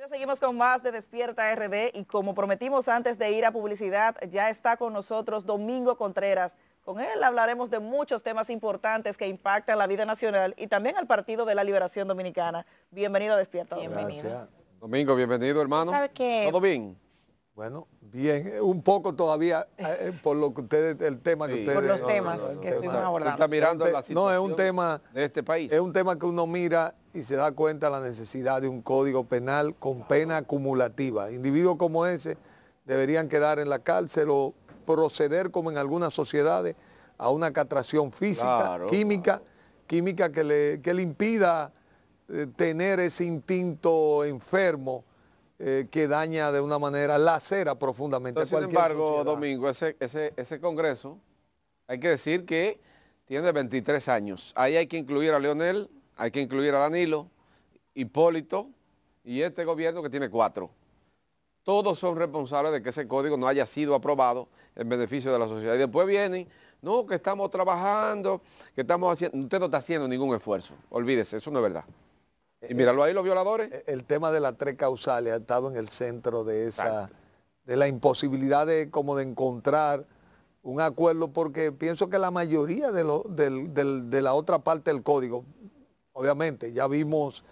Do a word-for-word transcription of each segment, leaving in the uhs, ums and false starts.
Amigos, seguimos con más de Despierta R D y como prometimos antes de ir a publicidad, ya está con nosotros Domingo Contreras. Con él hablaremos de muchos temas importantes que impactan la vida nacional y también al Partido de la Liberación Dominicana. Bienvenido a Despierta. Bienvenido. Domingo, bienvenido, hermano. ¿Sabe qué? ¿Todo bien? Bueno, bien, un poco todavía eh, por lo que ustedes, el tema que sí, ustedes... Por los no, temas no, no, no, que estuvimos abordando. Está mirando la situación no, es un tema, de este país. Es un tema que uno mira y se da cuenta de la necesidad de un código penal con pena acumulativa. Individuos como ese deberían quedar en la cárcel o proceder, como en algunas sociedades, a una castración física, claro, química, claro. química que le, que le impida eh, tener ese instinto enfermo Eh, que daña de una manera, lacera profundamente. Entonces, sin embargo, sociedad. Domingo, ese, ese, ese Congreso, hay que decir que tiene veintitrés años. Ahí hay que incluir a Leonel, hay que incluir a Danilo, Hipólito y este gobierno que tiene cuatro. Todos son responsables de que ese código no haya sido aprobado en beneficio de la sociedad. Y después vienen, no, que estamos trabajando, que estamos haciendo... Usted no está haciendo ningún esfuerzo, olvídese, eso no es verdad. Y míralo ahí, los violadores. El tema de las tres causales ha estado en el centro de esa, Exacto. de la imposibilidad de como de encontrar un acuerdo, porque pienso que la mayoría de, lo, del, del, de la otra parte del código, obviamente, ya vimos,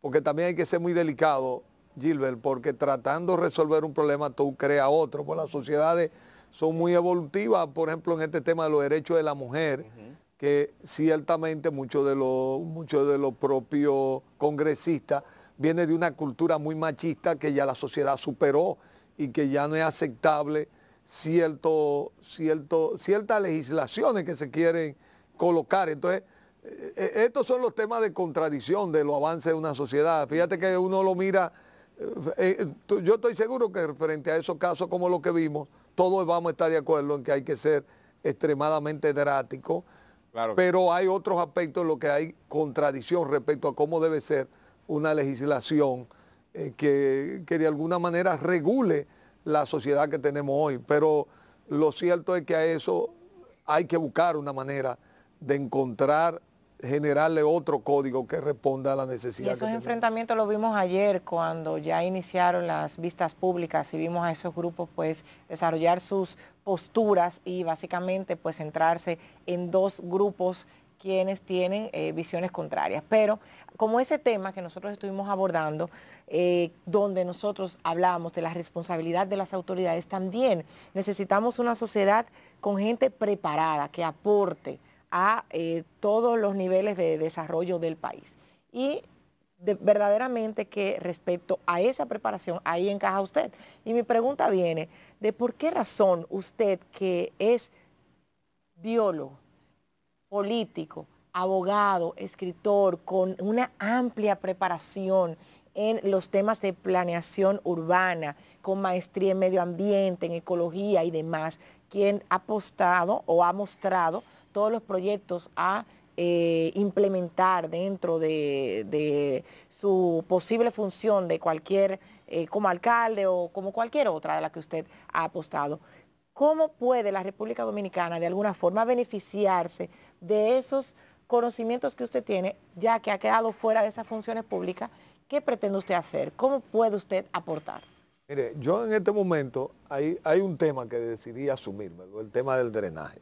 porque también hay que ser muy delicado, Gilbert, porque tratando de resolver un problema tú creas otro, pues las sociedades son muy evolutivas, por ejemplo, en este tema de los derechos de la mujer, uh-huh. que ciertamente muchos de los muchos de los propios congresistas vienen de una cultura muy machista que ya la sociedad superó y que ya no es aceptable cierto, cierto, ciertas legislaciones que se quieren colocar. Entonces, estos son los temas de contradicción de los avances de una sociedad. Fíjate que uno lo mira, eh, yo estoy seguro que frente a esos casos como los que vimos, todos vamos a estar de acuerdo en que hay que ser extremadamente drásticos. Claro. Pero hay otros aspectos en los que hay contradicción respecto a cómo debe ser una legislación eh, que, que de alguna manera regule la sociedad que tenemos hoy. Pero lo cierto es que a eso hay que buscar una manera de encontrar, generarle otro código que responda a la necesidad. Y esos enfrentamientos los vimos ayer cuando ya iniciaron las vistas públicas y vimos a esos grupos pues desarrollar sus posturas y básicamente pues centrarse en dos grupos quienes tienen eh, visiones contrarias. Pero como ese tema que nosotros estuvimos abordando, eh, donde nosotros hablamos de la responsabilidad de las autoridades, también necesitamos una sociedad con gente preparada que aporte a eh, todos los niveles de desarrollo del país. Y de, verdaderamente que respecto a esa preparación, ahí encaja usted. Y mi pregunta viene de por qué razón usted, que es biólogo, político, abogado, escritor, con una amplia preparación en los temas de planeación urbana, con maestría en medio ambiente, en ecología y demás, quien ha apostado o ha mostrado todos los proyectos a eh, implementar dentro de, de su posible función de cualquier... Eh, como alcalde o como cualquier otra de la que usted ha apostado. ¿Cómo puede la República Dominicana de alguna forma beneficiarse de esos conocimientos que usted tiene, ya que ha quedado fuera de esas funciones públicas? ¿Qué pretende usted hacer? ¿Cómo puede usted aportar? Mire, yo en este momento hay, hay un tema que decidí asumirme, el tema del drenaje.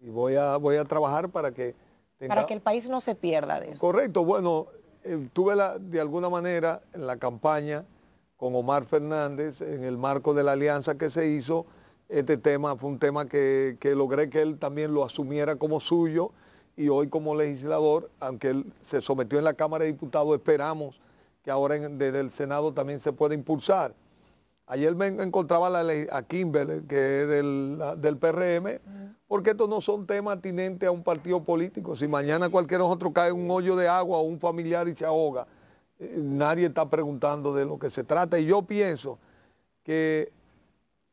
Y voy a, voy a trabajar para que... Tenga... Para que el país no se pierda de eso. Correcto, bueno, eh, tuve la, de alguna manera en la campaña... con Omar Fernández, en el marco de la alianza que se hizo, este tema fue un tema que, que logré que él también lo asumiera como suyo, y hoy como legislador, aunque él se sometió en la Cámara de Diputados, esperamos que ahora en, desde el Senado también se pueda impulsar. Ayer me encontraba la ley, a Kimberley, que es del, la, del P R M, porque estos no son temas atinentes a un partido político. Si mañana cualquiera de nosotros cae en un hoyo de agua o un familiar y se ahoga, nadie está preguntando de lo que se trata. Y yo pienso que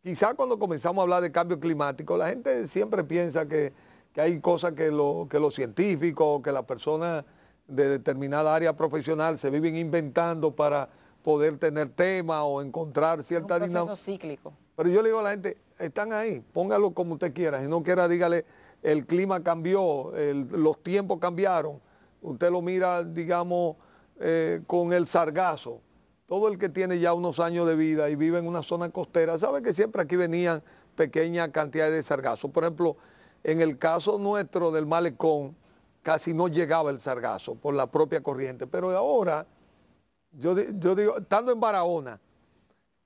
quizá cuando comenzamos a hablar de cambio climático, la gente siempre piensa que, que hay cosas que, lo, que los científicos, que las personas de determinada área profesional se viven inventando para poder tener temas o encontrar cierta dinámica. Un proceso cíclico. Pero yo le digo a la gente, están ahí, póngalo como usted quiera. Si no quiera, dígale, el clima cambió, el, los tiempos cambiaron. Usted lo mira, digamos... Eh, con el sargazo, todo el que tiene ya unos años de vida y vive en una zona costera, sabe que siempre aquí venían pequeñas cantidades de sargazo. Por ejemplo, en el caso nuestro del Malecón, casi no llegaba el sargazo por la propia corriente. Pero ahora, yo, yo digo, estando en Barahona,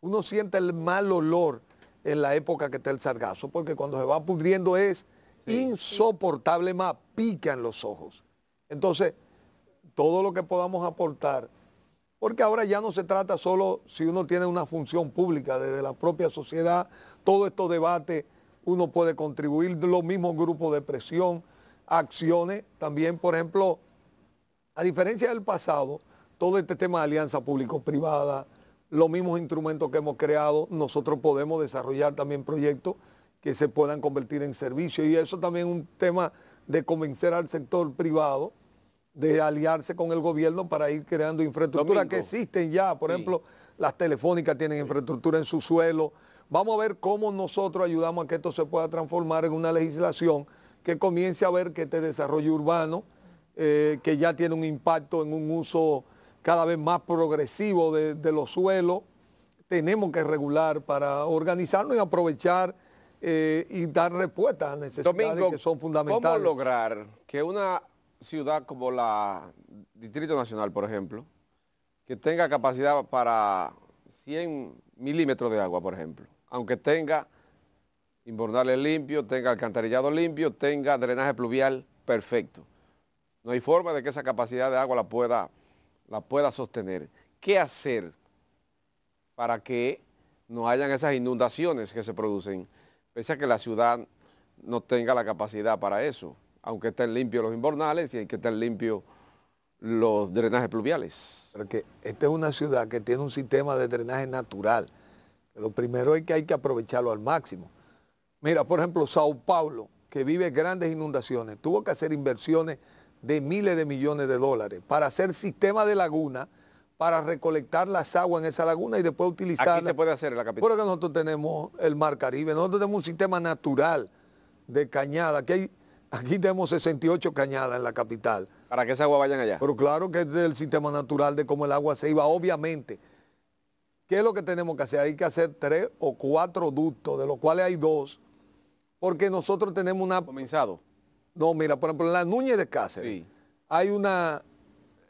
uno siente el mal olor en la época que está el sargazo, porque cuando se va pudriendo es sí, insoportable, más pica en los ojos. Entonces, todo lo que podamos aportar, porque ahora ya no se trata solo si uno tiene una función pública, desde la propia sociedad, todos estos debates, uno puede contribuir, los mismos grupos de presión, acciones, también, por ejemplo, a diferencia del pasado, todo este tema de alianza público-privada, los mismos instrumentos que hemos creado, nosotros podemos desarrollar también proyectos que se puedan convertir en servicios, y eso también es un tema de convencer al sector privado de aliarse con el gobierno para ir creando infraestructuras que existen ya. Por sí, ejemplo, las telefónicas tienen sí, infraestructura en su suelo. Vamos a ver cómo nosotros ayudamos a que esto se pueda transformar en una legislación que comience a ver que este desarrollo urbano, eh, que ya tiene un impacto en un uso cada vez más progresivo de, de los suelos, tenemos que regular para organizarnos y aprovechar eh, y dar respuesta a las necesidades, Domingo, que son fundamentales. ¿Cómo lograr que una ciudad como la Distrito Nacional, por ejemplo, que tenga capacidad para cien milímetros de agua, por ejemplo, aunque tenga invernales limpios, tenga alcantarillado limpio, tenga drenaje pluvial perfecto? No hay forma de que esa capacidad de agua la pueda, la pueda sostener. ¿Qué hacer para que no hayan esas inundaciones que se producen, pese a que la ciudad no tenga la capacidad para eso, aunque estén limpios los invernales y hay que estar limpios los drenajes pluviales? Porque esta es una ciudad que tiene un sistema de drenaje natural. Lo primero es que hay que aprovecharlo al máximo. Mira, por ejemplo, Sao Paulo, que vive grandes inundaciones, tuvo que hacer inversiones de miles de millones de dólares para hacer sistema de laguna, para recolectar las aguas en esa laguna y después utilizarla. Aquí se puede hacer en la capital. Porque nosotros tenemos el Mar Caribe, nosotros tenemos un sistema natural de cañada, que hay... Aquí tenemos sesenta y ocho cañadas en la capital. Para que esa agua vayan allá. Pero claro que es del sistema natural de cómo el agua se iba, obviamente. ¿Qué es lo que tenemos que hacer? Hay que hacer tres o cuatro ductos, de los cuales hay dos, porque nosotros tenemos una... ¿Comenzado? No, mira, por ejemplo, en la Núñez de Cáceres sí, hay una...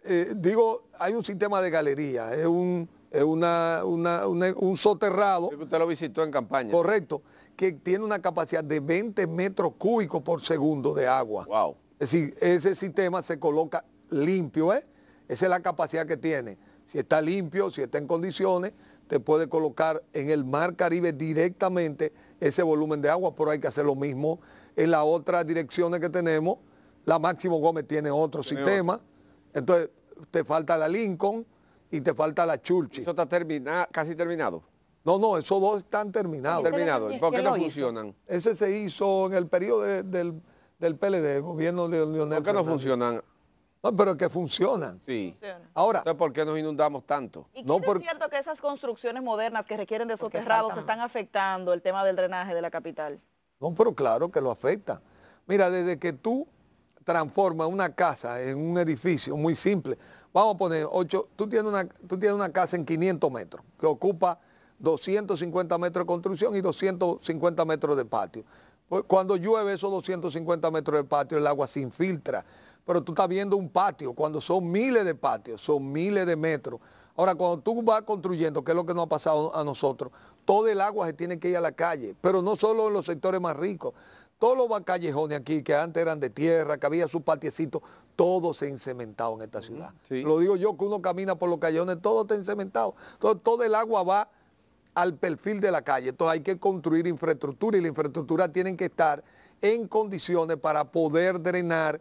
Eh, digo, hay un sistema de galerías, es un, es una, una, una, un soterrado. Creo que usted lo visitó en campaña. Correcto. Que tiene una capacidad de veinte metros cúbicos por segundo de agua. Wow. Es decir, ese sistema se coloca limpio, ¿eh? Esa es la capacidad que tiene. Si está limpio, si está en condiciones, te puede colocar en el Mar Caribe directamente ese volumen de agua, pero hay que hacer lo mismo en las otras direcciones que tenemos. La Máximo Gómez tiene otro tiene sistema, otro. Entonces te falta la Lincoln y te falta la Churchill. Eso está termina, casi terminado. No, no, esos dos están terminados. Terminados. ¿Por qué no funcionan? Ese se hizo en el periodo de, del, del P L D, gobierno de Leonel. ¿Por qué no Fernández. funcionan? No, pero que funcionan. Sí. Funciona. Ahora, entonces, ¿por qué nos inundamos tanto? ¿Y no por... es cierto que esas construcciones modernas que requieren de soterrados están afectando el tema del drenaje de la capital? No, pero claro que lo afecta. Mira, desde que tú transformas una casa en un edificio muy simple, vamos a poner ocho, tú tienes una, tú tienes una casa en quinientos metros que ocupa doscientos cincuenta metros de construcción y doscientos cincuenta metros de patio. Cuando llueve esos doscientos cincuenta metros de patio, el agua se infiltra. Pero tú estás viendo un patio, cuando son miles de patios, son miles de metros. Ahora, cuando tú vas construyendo, que es lo que nos ha pasado a nosotros, todo el agua se tiene que ir a la calle, pero no solo en los sectores más ricos. Todos los callejones aquí, que antes eran de tierra, que había sus patiecitos, todo se ha encementado en esta ciudad. Sí. Lo digo yo, que uno camina por los callejones, todo está encementado. Entonces, todo el agua va al perfil de la calle. Entonces hay que construir infraestructura y la infraestructura tienen que estar en condiciones para poder drenar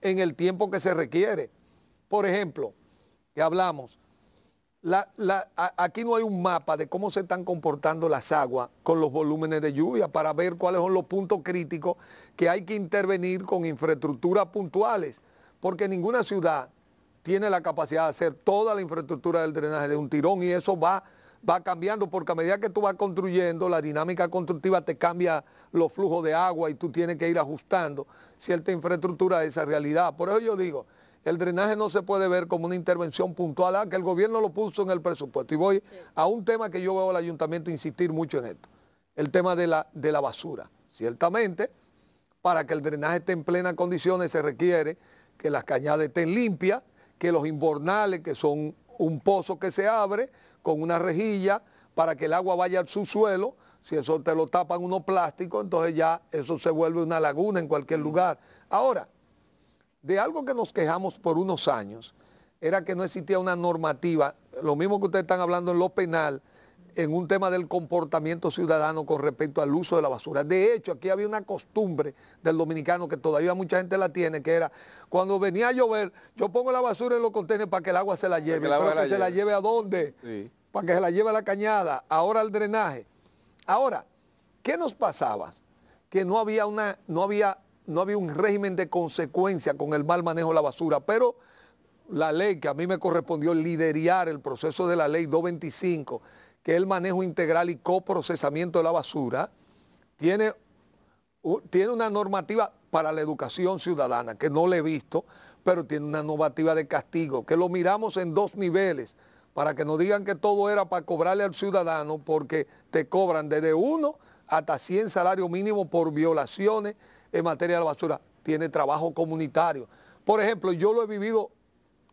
en el tiempo que se requiere. Por ejemplo, que hablamos, la, la, a, aquí no hay un mapa de cómo se están comportando las aguas con los volúmenes de lluvia para ver cuáles son los puntos críticos que hay que intervenir con infraestructuras puntuales, porque ninguna ciudad tiene la capacidad de hacer toda la infraestructura del drenaje de un tirón y eso va va cambiando, porque a medida que tú vas construyendo, la dinámica constructiva te cambia los flujos de agua y tú tienes que ir ajustando cierta infraestructura a esa realidad. Por eso yo digo, el drenaje no se puede ver como una intervención puntual, ah, que el gobierno lo puso en el presupuesto. Y voy sí. a un tema que yo veo al ayuntamiento insistir mucho en esto, el tema de la, de la basura. Ciertamente, para que el drenaje esté en plenas condiciones se requiere que las cañadas estén limpias, que los inbornales, que son un pozo que se abre con una rejilla para que el agua vaya al subsuelo, si eso te lo tapan unos plásticos, entonces ya eso se vuelve una laguna en cualquier lugar. Ahora, de algo que nos quejamos por unos años, era que no existía una normativa, lo mismo que ustedes están hablando en lo penal, en un tema del comportamiento ciudadano con respecto al uso de la basura. De hecho, aquí había una costumbre del dominicano que todavía mucha gente la tiene, que era cuando venía a llover, yo pongo la basura en los contenedores para que el agua se la lleve. Para que, la que se la lleve a dónde, sí. para que se la lleve a la cañada, ahora al drenaje. Ahora, ¿qué nos pasaba? Que no había, una, no, había, no había un régimen de consecuencia con el mal manejo de la basura, pero la ley que a mí me correspondió liderar el proceso de la ley doscientos veinticinco, que es el manejo integral y coprocesamiento de la basura, tiene, tiene una normativa para la educación ciudadana, que no la he visto, pero tiene una normativa de castigo, que lo miramos en dos niveles, para que no digan que todo era para cobrarle al ciudadano, porque te cobran desde uno hasta cien salarios mínimos por violaciones en materia de la basura. Tiene trabajo comunitario. Por ejemplo, yo lo he vivido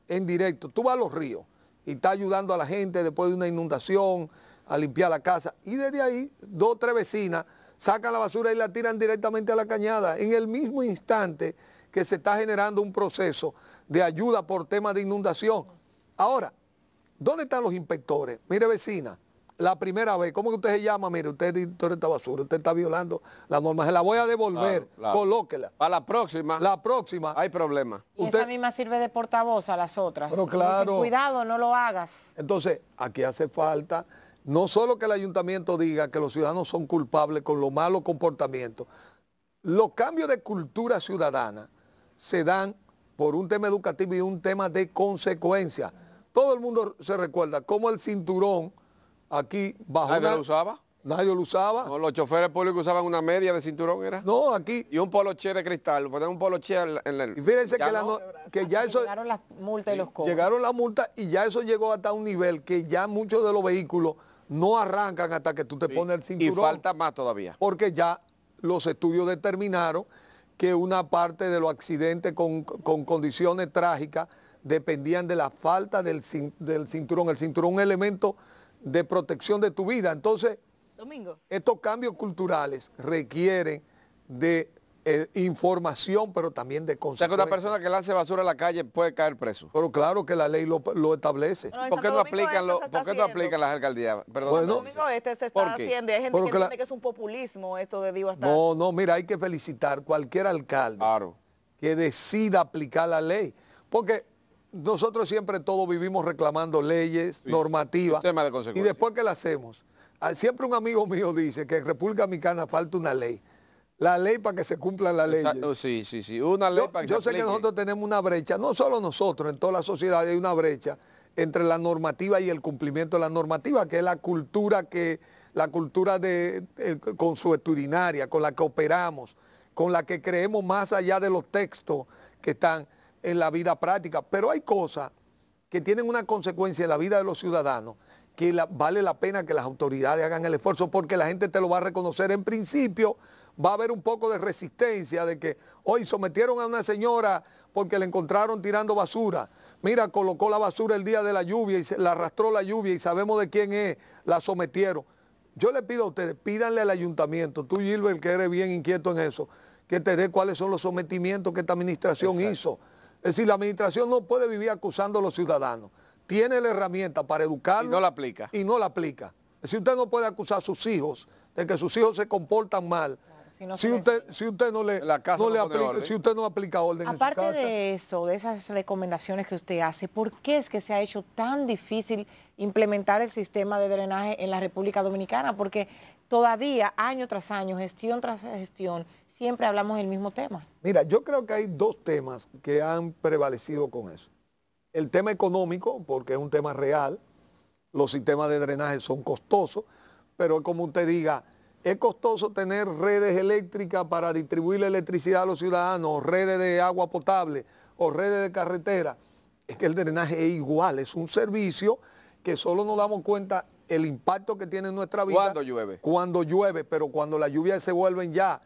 en directo. Tú vas a los ríos y está ayudando a la gente después de una inundación a limpiar la casa. Y desde ahí, dos o tres vecinas sacan la basura y la tiran directamente a la cañada. En el mismo instante que se está generando un proceso de ayuda por temas de inundación. Ahora, ¿dónde están los inspectores? Mire, vecina, la primera vez, ¿cómo que usted se llama? Mire, usted es director de esta basura, usted está violando las normas, se la voy a devolver, claro, claro. colóquela. Para la próxima. La próxima. Hay problema. Y usted, esa misma sirve de portavoz a las otras. Pero claro. Dice, cuidado, no lo hagas. Entonces, aquí hace falta, no solo que el ayuntamiento diga que los ciudadanos son culpables con los malos comportamientos, los cambios de cultura ciudadana se dan por un tema educativo y un tema de consecuencia. Todo el mundo se recuerda cómo el cinturón aquí bajo. ¿Nadie una... lo usaba? Nadie lo usaba. No, los choferes públicos usaban una media de cinturón, ¿era? No, aquí. Y un poloche de cristal, ponían un poloche en el... Y fíjense ya que, no, la... que ya eso... Llegaron las multas y los cobros. Llegaron las multas y ya eso llegó hasta un nivel que ya muchos de los vehículos no arrancan hasta que tú te sí. pones el cinturón. Y falta más todavía. Porque ya los estudios determinaron que una parte de los accidentes con, con condiciones trágicas dependían de la falta del cinturón. El cinturón es un elemento de protección de tu vida. Entonces, Domingo, estos cambios culturales requieren de eh, información, pero también de consecuencias. O sea, que una persona que lance basura a la calle puede caer preso. Pero claro que la ley lo, lo establece. No, ¿Por qué no aplican, lo, ¿por qué no aplican las alcaldías? Perdón, bueno, Domingo, este se está haciendo. Hay gente pero que la... dice que es un populismo esto de Dios. No, no, mira, hay que felicitar cualquier alcalde claro. que decida aplicar la ley. Porque nosotros siempre todos vivimos reclamando leyes, sí, normativas, de y después que la hacemos. Siempre un amigo mío dice que en República Dominicana falta una ley. La ley para que se cumplan las leyes. Exacto, sí, sí, sí, una ley yo, para que Yo se sé aplique. Que nosotros tenemos una brecha, no solo nosotros, en toda la sociedad hay una brecha entre la normativa y el cumplimiento de la normativa, que es la cultura, que, la cultura de, eh, consuetudinaria, con la que operamos, con la que creemos más allá de los textos que están en la vida práctica, pero hay cosas que tienen una consecuencia en la vida de los ciudadanos que la, vale la pena que las autoridades hagan el esfuerzo porque la gente te lo va a reconocer. En principio va a haber un poco de resistencia de que hoy sometieron a una señora porque la encontraron tirando basura. Mira, colocó la basura el día de la lluvia y se, la arrastró la lluvia y sabemos de quién es, la sometieron. Yo le pido a ustedes, pídanle al ayuntamiento, tú Gilbert, que eres bien inquieto en eso, que te dé cuáles son los sometimientos que esta administración Exacto. hizo. Es decir, la administración no puede vivir acusando a los ciudadanos. Tiene la herramienta para educarlos. Y no la aplica. Y no la aplica. Es decir, usted no puede acusar a sus hijos de que sus hijos se comportan mal. Claro, si, no si, usted, si usted no le, la casa no no le aplica orden. Si usted no aplica orden Aparte en su casa. De eso, de esas recomendaciones que usted hace, ¿por qué es que se ha hecho tan difícil implementar el sistema de drenaje en la República Dominicana? Porque todavía, año tras año, gestión tras gestión, siempre hablamos del mismo tema. Mira, yo creo que hay dos temas que han prevalecido con eso. El tema económico, porque es un tema real, los sistemas de drenaje son costosos, pero como usted diga, es costoso tener redes eléctricas para distribuir la electricidad a los ciudadanos, redes de agua potable, o redes de carretera, es que el drenaje es igual, es un servicio que solo nos damos cuenta el impacto que tiene en nuestra vida. Cuando llueve. Cuando llueve, pero cuando las lluvias se vuelven ya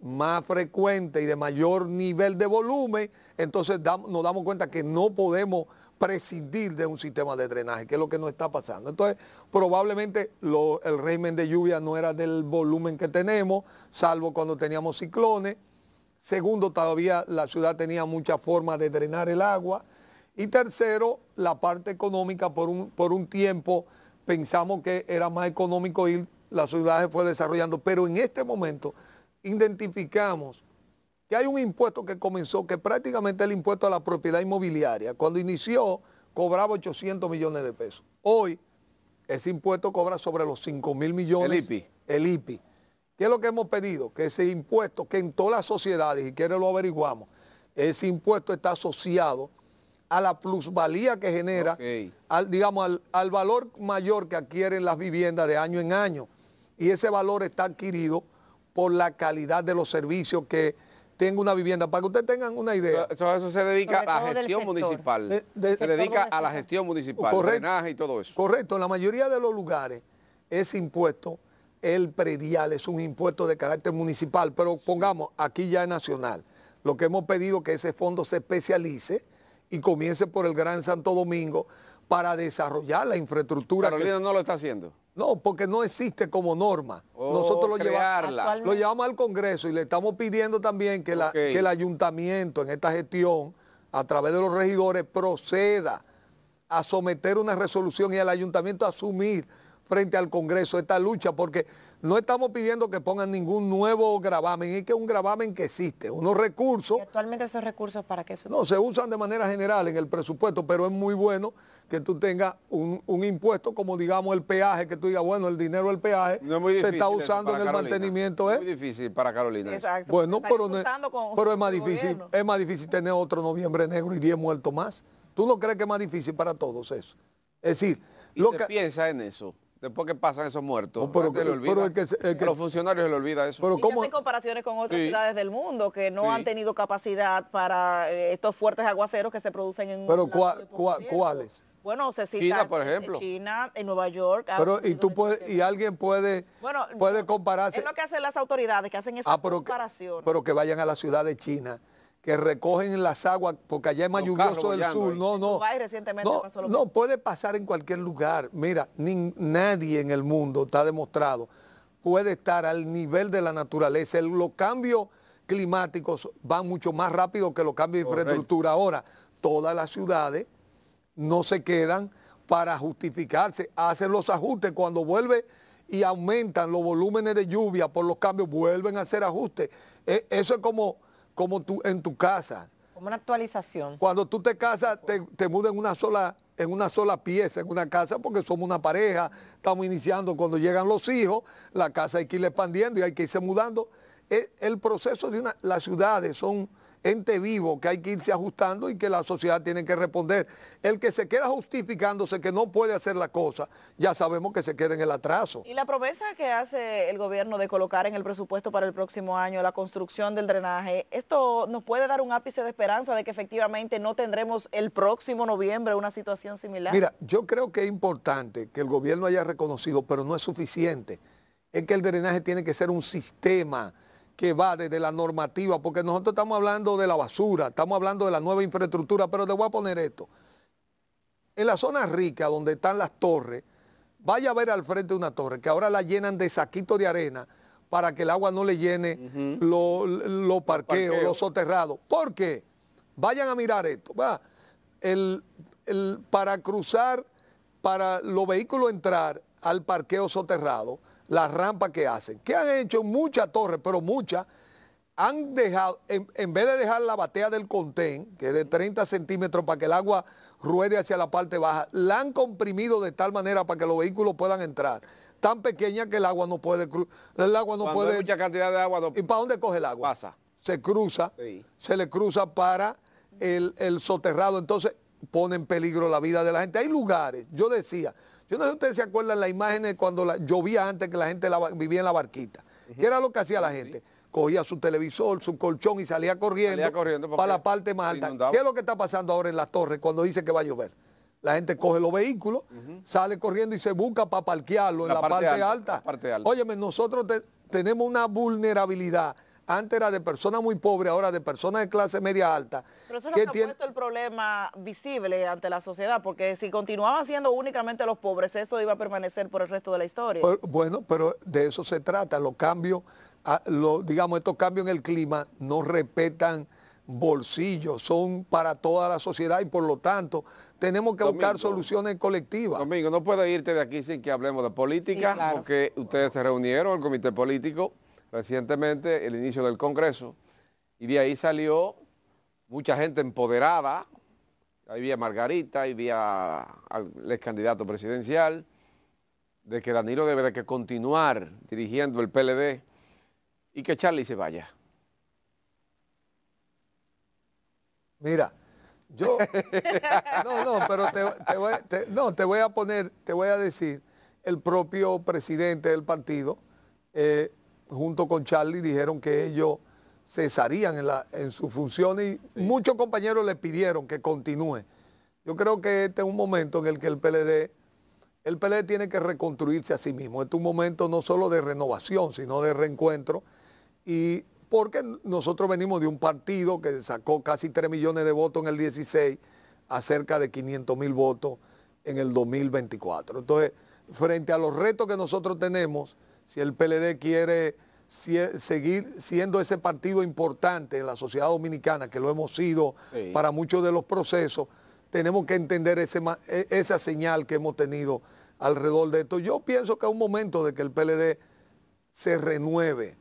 más frecuentes y de mayor nivel de volumen, entonces damos, nos damos cuenta que no podemos prescindir de un sistema de drenaje, que es lo que nos está pasando. Entonces, probablemente lo, el régimen de lluvia no era del volumen que tenemos, salvo cuando teníamos ciclones. Segundo, todavía la ciudad tenía muchas formas de drenar el agua. Y tercero, la parte económica. Por un, por un tiempo pensamos que era más económico ir, la ciudad se fue desarrollando, pero en este momento identificamos que hay un impuesto que comenzó, que prácticamente el impuesto a la propiedad inmobiliaria. Cuando inició, cobraba ochocientos millones de pesos. Hoy, ese impuesto cobra sobre los cinco mil millones. El I P I. El I P I. ¿Qué es lo que hemos pedido? Que ese impuesto, que en todas las sociedades, si quiere lo averiguamos, ese impuesto está asociado a la plusvalía que genera, okay, al, digamos, al, al valor mayor que adquieren las viviendas de año en año. Y ese valor está adquirido por la calidad de los servicios que tenga una vivienda. Para que ustedes tengan una idea. Eso, eso se dedica a gestión municipal. De, de, se dedica a la gestión municipal, drenaje y todo eso. Correcto. En la mayoría de los lugares, ese impuesto, el predial, es un impuesto de carácter municipal. Pero pongamos, aquí ya es nacional. Lo que hemos pedido es que ese fondo se especialice y comience por el Gran Santo Domingo para desarrollar la infraestructura. Carolina que... no lo está haciendo. No, porque no existe como norma. Oh, nosotros lo llevamos, lo llevamos al Congreso y le estamos pidiendo también que, okay, la, que el ayuntamiento en esta gestión, a través de los regidores, proceda a someter una resolución y al ayuntamiento a asumir frente al Congreso esta lucha, porque no estamos pidiendo que pongan ningún nuevo gravamen, es que es un gravamen que existe, unos recursos. ¿Y actualmente esos recursos para qué son? No, se usan de manera general en el presupuesto, pero es muy bueno que tú tengas un, un impuesto como, digamos, el peaje, que tú digas, bueno, el dinero del peaje no es muy difícil, se está usando en el Carolina, mantenimiento. ¿Eh? Es muy difícil para Carolina. Exacto. Bueno, pero, con, pero es más difícil, gobierno. es más difícil tener otro noviembre negro y diez muertos más. ¿Tú no crees que es más difícil para todos eso? Es decir, ¿Y lo se que piensa en eso? Después que pasan esos muertos, no, pero, que, le pero el que, el que, a los funcionarios se les olvida eso. Pero ¿cómo? Y hacen comparaciones con otras, sí, ciudades del mundo que no, sí, han tenido capacidad para eh, estos fuertes aguaceros que se producen en... ¿Pero cuáles? Cua, bueno, se cita China, por ejemplo. China, en Nueva York. Pero y tú puedes, y alguien puede, bueno, puede compararse... Es lo que hacen las autoridades, que hacen esas ah, pero comparaciones. Que, pero que vayan a la ciudad de China, que recogen las aguas, porque allá es más lluvioso del sur. No, no, no, no puede pasar en cualquier lugar. Mira, ni, nadie en el mundo, está demostrado, puede estar al nivel de la naturaleza. El, los cambios climáticos van mucho más rápido que los cambios de infraestructura. Ahora, todas las ciudades no se quedan para justificarse, hacen los ajustes cuando vuelve y aumentan los volúmenes de lluvia por los cambios, vuelven a hacer ajustes. E, eso es como... como tú en tu casa. Como una actualización. Cuando tú te casas, te, te mudas en una sola, en una sola pieza, en una casa, porque somos una pareja, estamos iniciando, cuando llegan los hijos, la casa hay que ir expandiendo y hay que irse mudando. El, el proceso de una, las ciudades son ente vivo que hay que irse ajustando y que la sociedad tiene que responder. El que se queda justificándose que no puede hacer la cosa, ya sabemos que se queda en el atraso. Y la promesa que hace el gobierno de colocar en el presupuesto para el próximo año la construcción del drenaje, ¿esto nos puede dar un ápice de esperanza de que efectivamente no tendremos el próximo noviembre una situación similar? Mira, yo creo que es importante que el gobierno haya reconocido, pero no es suficiente, es que el drenaje tiene que ser un sistema que va desde la normativa, porque nosotros estamos hablando de la basura, estamos hablando de la nueva infraestructura, pero te voy a poner esto. En la zona rica, donde están las torres, vaya a ver al frente una torre, que ahora la llenan de saquitos de arena para que el agua no le llene uh-huh. los lo parqueos, parqueo. los soterrados. ¿Por qué? Vayan a mirar esto. Va. El, el, para cruzar, para los vehículos entrar al parqueo soterrado, las rampas que hacen, que han hecho muchas torres, pero muchas, han dejado, en, en vez de dejar la batea del contén, que es de treinta centímetros para que el agua ruede hacia la parte baja, la han comprimido de tal manera para que los vehículos puedan entrar, tan pequeña que el agua no puede cruzar, el agua no Cuando puede... mucha cantidad de agua no... ¿Y para dónde coge el agua? Pasa. Se cruza, sí. se le cruza para el, el soterrado, entonces pone en peligro la vida de la gente. Hay lugares, yo decía... Yo no sé si ustedes se acuerdan las imágenes cuando la, llovía antes que la gente la, vivía en la barquita. Uh-huh. ¿Qué era lo que hacía la gente? Sí. cogía su televisor, su colchón y salía corriendo, salía corriendo para la parte más alta. Inundaba. ¿Qué es lo que está pasando ahora en las torres cuando dice que va a llover? La gente coge los vehículos, uh-huh. sale corriendo y se busca para parquearlo la en la parte, parte alta. La parte alta. Óyeme, nosotros te, tenemos una vulnerabilidad. Antes era de personas muy pobres, ahora de personas de clase media alta. Pero eso que nos tiene... ha puesto el problema visible ante la sociedad, porque si continuaban siendo únicamente los pobres, eso iba a permanecer por el resto de la historia. Pero, bueno, pero de eso se trata. Los cambios, los, digamos, estos cambios en el clima no respetan bolsillos, son para toda la sociedad y por lo tanto tenemos que Domingo, buscar soluciones colectivas. Domingo, no puedes irte de aquí sin que hablemos de política, sí, claro. porque ustedes se reunieron, el comité político, recientemente, el inicio del Congreso, y de ahí salió mucha gente empoderada. Ahí vi a Margarita, ahí vi al ex candidato presidencial, de que Danilo debe de que continuar dirigiendo el P L D y que Charlie se vaya. Mira, yo... No, no, pero te, te, voy, te, no, te voy a poner, te voy a decir, el propio presidente del partido... Eh, junto con Charlie dijeron que ellos cesarían en, la, en su función y sí. muchos compañeros le pidieron que continúe. Yo creo que este es un momento en el que el P L D, el P L D tiene que reconstruirse a sí mismo. Este es un momento no solo de renovación, sino de reencuentro. Y porque nosotros venimos de un partido que sacó casi tres millones de votos en el dieciséis a cerca de quinientos mil votos en el dos mil veinticuatro. Entonces, frente a los retos que nosotros tenemos, si el P L D quiere si, seguir siendo ese partido importante en la sociedad dominicana, que lo hemos sido sí. para muchos de los procesos, tenemos que entender ese, esa señal que hemos tenido alrededor de esto. Yo pienso que es un momento de que el P L D se renueve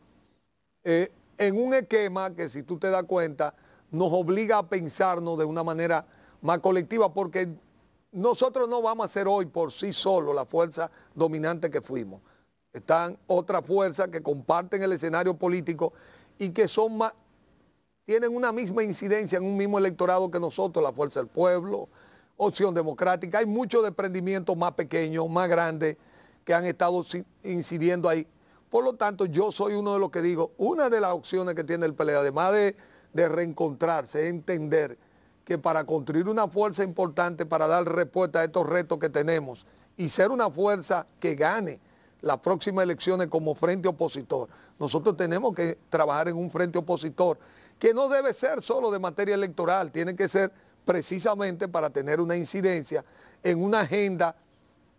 eh, en un esquema que, si tú te das cuenta, nos obliga a pensarnos de una manera más colectiva, porque nosotros no vamos a ser hoy por sí solos la fuerza dominante que fuimos. Están otras fuerzas que comparten el escenario político y que son más, tienen una misma incidencia en un mismo electorado que nosotros, la Fuerza del Pueblo, Opción Democrática. Hay muchos desprendimientos más pequeños, más grandes, que han estado incidiendo ahí. Por lo tanto, yo soy uno de los que digo, una de las opciones que tiene el P L D, además de, de reencontrarse, entender que para construir una fuerza importante, para dar respuesta a estos retos que tenemos y ser una fuerza que gane las próximas elecciones como frente opositor. Nosotros tenemos que trabajar en un frente opositor que no debe ser solo de materia electoral, tiene que ser precisamente para tener una incidencia en una agenda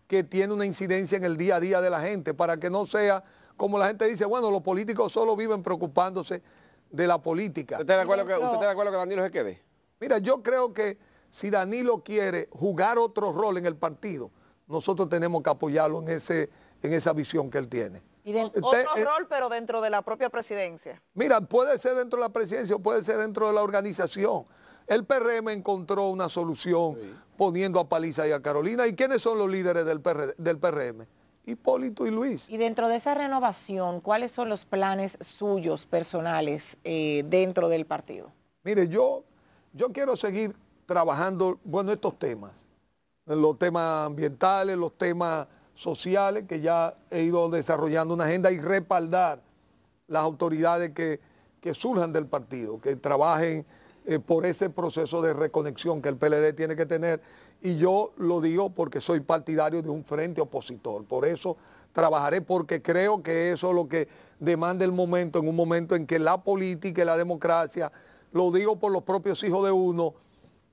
que tiene una incidencia en el día a día de la gente, para que no sea como la gente dice, bueno, los políticos solo viven preocupándose de la política. ¿Usted está de acuerdo que, usted está de acuerdo que Danilo se quede? Mira, yo creo que si Danilo quiere jugar otro rol en el partido, nosotros tenemos que apoyarlo en ese... en esa visión que él tiene. Y de, otro usted, rol, pero dentro de la propia presidencia. Mira, puede ser dentro de la presidencia o puede ser dentro de la organización. El P R M encontró una solución sí. poniendo a Paliza y a Carolina. ¿Y quiénes son los líderes del, P R, del P R M? Hipólito y Luis. Y dentro de esa renovación, ¿cuáles son los planes suyos personales eh, dentro del partido? Mire, yo, yo quiero seguir trabajando, bueno, estos temas. Los temas ambientales, los temas... sociales, que ya he ido desarrollando una agenda, y respaldar las autoridades que, que surjan del partido, que trabajen eh, por ese proceso de reconexión que el P L D tiene que tener. Y yo lo digo porque soy partidario de un frente opositor, por eso trabajaré, porque creo que eso es lo que demanda el momento, en un momento en que la política y la democracia, lo digo por los propios hijos de uno,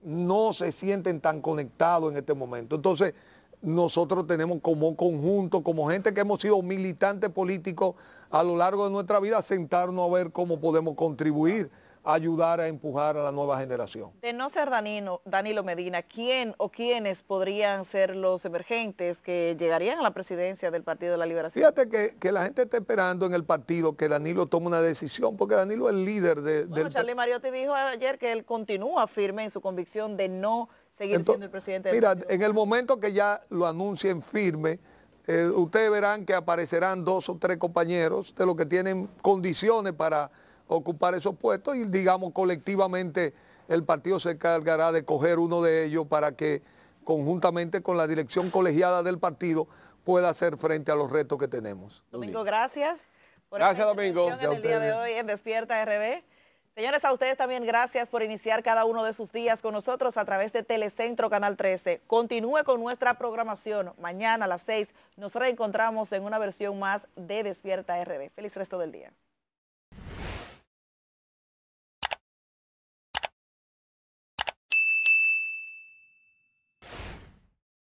no se sienten tan conectados en este momento. Entonces, nosotros tenemos como conjunto, como gente que hemos sido militantes políticos a lo largo de nuestra vida, sentarnos a ver cómo podemos contribuir, ayudar a empujar a la nueva generación. De no ser Danilo, Danilo Medina, ¿quién o quiénes podrían ser los emergentes que llegarían a la presidencia del Partido de la Liberación? Fíjate que, que la gente está esperando en el partido que Danilo tome una decisión, porque Danilo es el líder de... Bueno, del... Charlie Mariotti dijo ayer que él continúa firme en su convicción de no... seguir Entonces, siendo el presidente del mira, partido. En el momento que ya lo anuncien firme, eh, ustedes verán que aparecerán dos o tres compañeros de los que tienen condiciones para ocupar esos puestos y, digamos, colectivamente el partido se encargará de coger uno de ellos para que, conjuntamente con la dirección colegiada del partido, pueda hacer frente a los retos que tenemos. Domingo, gracias. Por gracias, Domingo. En el día de hoy en Despierta R D. Señores, a ustedes también gracias por iniciar cada uno de sus días con nosotros a través de Telecentro Canal trece. Continúe con nuestra programación. Mañana a las seis nos reencontramos en una versión más de Despierta R D. Feliz resto del día.